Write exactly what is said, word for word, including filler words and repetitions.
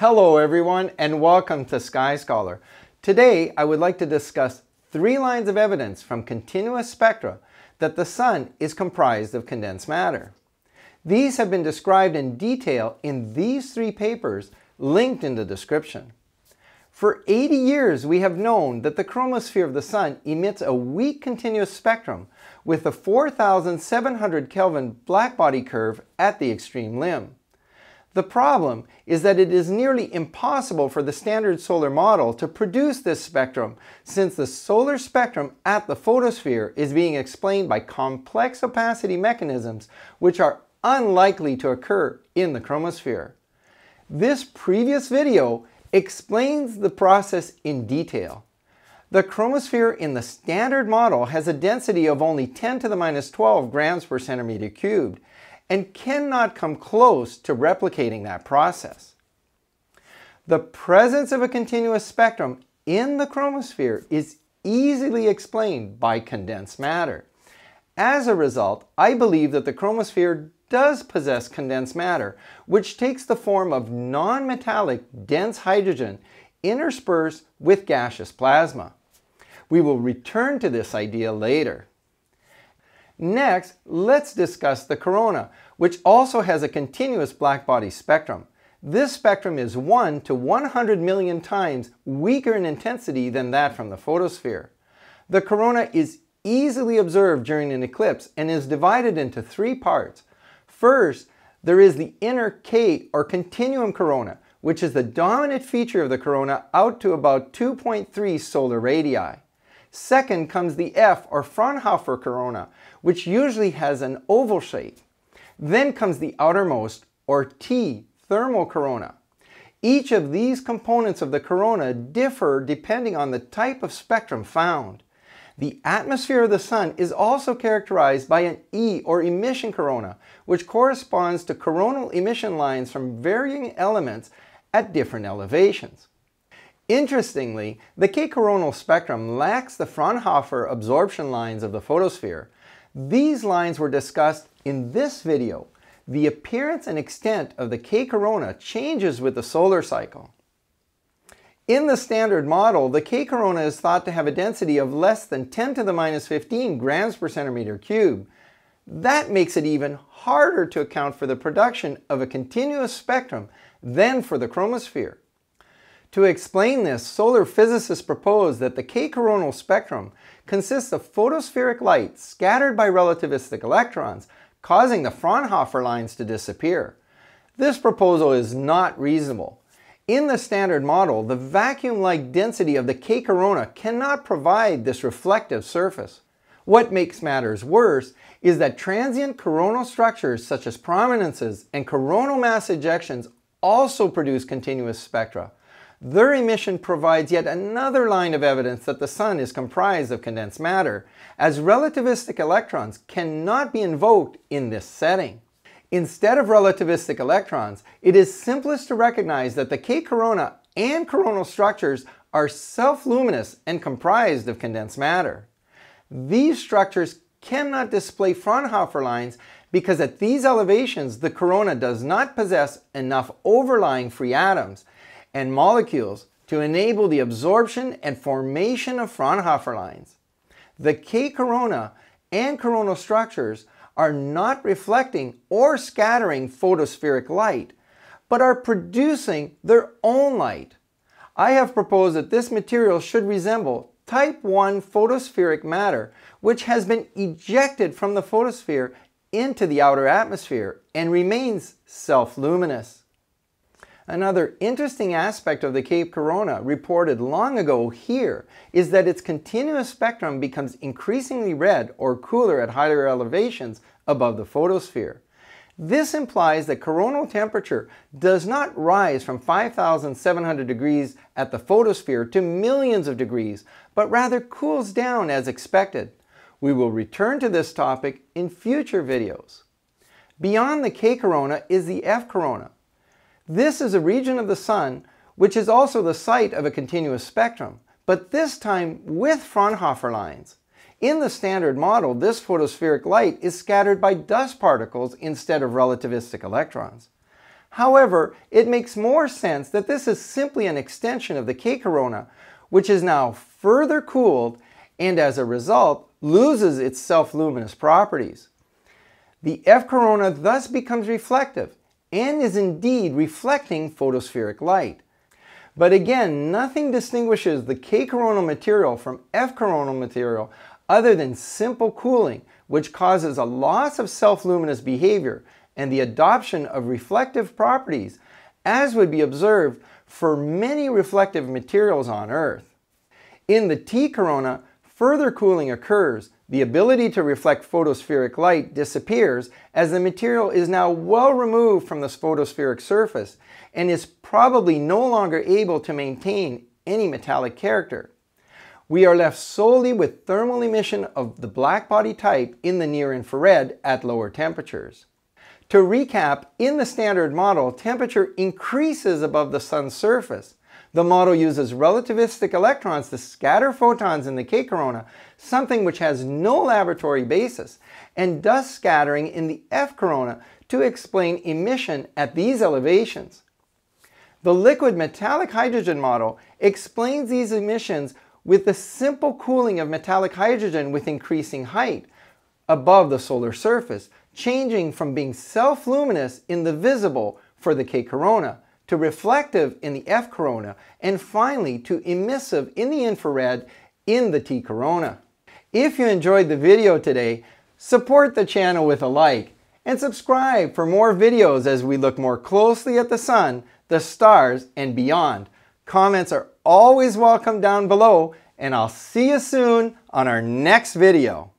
Hello everyone and welcome to Sky Scholar. Today I would like to discuss three lines of evidence from continuous spectra that the Sun is comprised of condensed matter. These have been described in detail in these three papers linked in the description. For eighty years we have known that the chromosphere of the Sun emits a weak continuous spectrum with a four thousand seven hundred Kelvin blackbody curve at the extreme limb. The problem is that it is nearly impossible for the standard solar model to produce this spectrum since the solar spectrum at the photosphere is being explained by complex opacity mechanisms which are unlikely to occur in the chromosphere. This previous video explains the process in detail. The chromosphere in the standard model has a density of only ten to the minus twelve grams per centimeter cubed and cannot come close to replicating that process. The presence of a continuous spectrum in the chromosphere is easily explained by condensed matter. As a result, I believe that the chromosphere does possess condensed matter, which takes the form of non-metallic dense hydrogen interspersed with gaseous plasma. We will return to this idea later. Next, let's discuss the corona, which also has a continuous blackbody spectrum. This spectrum is one to one hundred million times weaker in intensity than that from the photosphere. The corona is easily observed during an eclipse and is divided into three parts. First, there is the inner K or continuum corona, which is the dominant feature of the corona out to about two point three solar radii. Second comes the F or Fraunhofer corona, which usually has an oval shape. Then comes the outermost or T thermal corona. Each of these components of the corona differ depending on the type of spectrum found. The atmosphere of the Sun is also characterized by an E or emission corona, which corresponds to coronal emission lines from varying elements at different elevations. Interestingly, the K-coronal spectrum lacks the Fraunhofer absorption lines of the photosphere. These lines were discussed in this video. The appearance and extent of the K-corona changes with the solar cycle. In the standard model, the K-corona is thought to have a density of less than ten to the minus fifteen grams per centimeter cube. That makes it even harder to account for the production of a continuous spectrum than for the chromosphere. To explain this, solar physicists propose that the K-coronal spectrum consists of photospheric light scattered by relativistic electrons, causing the Fraunhofer lines to disappear. This proposal is not reasonable. In the standard model, the vacuum-like density of the K-corona cannot provide this reflective surface. What makes matters worse is that transient coronal structures such as prominences and coronal mass ejections also produce continuous spectra. Their emission provides yet another line of evidence that the Sun is comprised of condensed matter, as relativistic electrons cannot be invoked in this setting. Instead of relativistic electrons, it is simplest to recognize that the K-corona and coronal structures are self-luminous and comprised of condensed matter. These structures cannot display Fraunhofer lines because at these elevations the corona does not possess enough overlying free atoms and molecules to enable the absorption and formation of Fraunhofer lines. The K-corona and coronal structures are not reflecting or scattering photospheric light, but are producing their own light. I have proposed that this material should resemble type one photospheric matter, which has been ejected from the photosphere into the outer atmosphere and remains self-luminous. Another interesting aspect of the K-corona reported long ago here is that its continuous spectrum becomes increasingly red or cooler at higher elevations above the photosphere. This implies that coronal temperature does not rise from five thousand seven hundred degrees at the photosphere to millions of degrees, but rather cools down as expected. We will return to this topic in future videos. Beyond the K-corona is the F-corona. This is a region of the Sun which is also the site of a continuous spectrum, but this time with Fraunhofer lines. In the standard model, this photospheric light is scattered by dust particles instead of relativistic electrons. However, it makes more sense that this is simply an extension of the K corona, which is now further cooled and as a result loses its self-luminous properties. The F corona thus becomes reflective and is indeed reflecting photospheric light. But again, nothing distinguishes the K corona material from F corona material other than simple cooling, which causes a loss of self-luminous behavior and the adoption of reflective properties, as would be observed for many reflective materials on Earth. In the T corona, further cooling occurs, the ability to reflect photospheric light disappears as the material is now well removed from the photospheric surface and is probably no longer able to maintain any metallic character. We are left solely with thermal emission of the blackbody type in the near-infrared at lower temperatures. To recap, in the standard model, temperature increases above the sun's surface. The model uses relativistic electrons to scatter photons in the K corona, something which has no laboratory basis, and dust scattering in the F corona to explain emission at these elevations. The liquid metallic hydrogen model explains these emissions with the simple cooling of metallic hydrogen with increasing height above the solar surface, changing from being self-luminous in the visible for the K corona, to reflective in the F corona, and finally to emissive in the infrared in the T corona. If you enjoyed the video today, support the channel with a like and subscribe for more videos as we look more closely at the sun, the stars, and beyond. Comments are always welcome down below, and I'll see you soon on our next video.